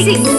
6.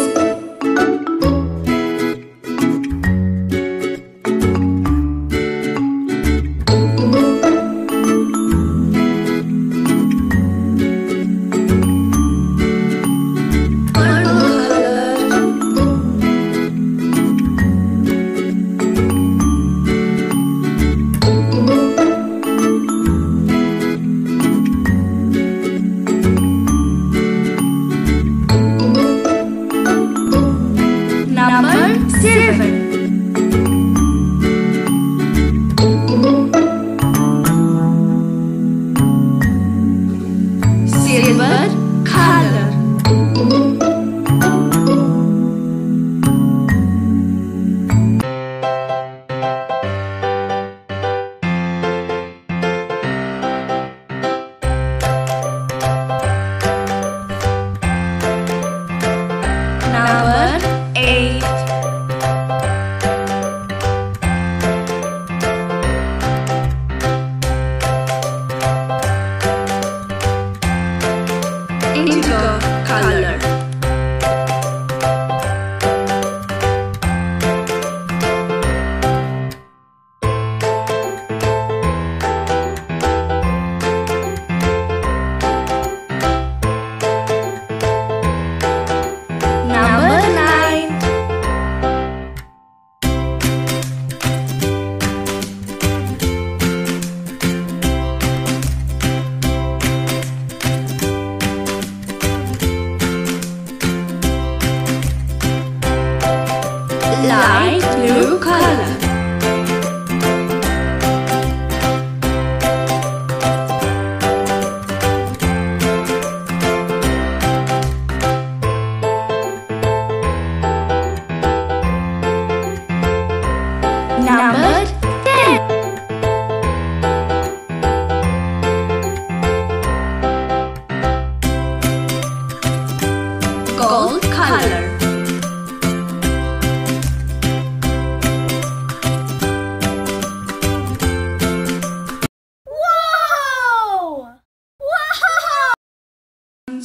Light blue color.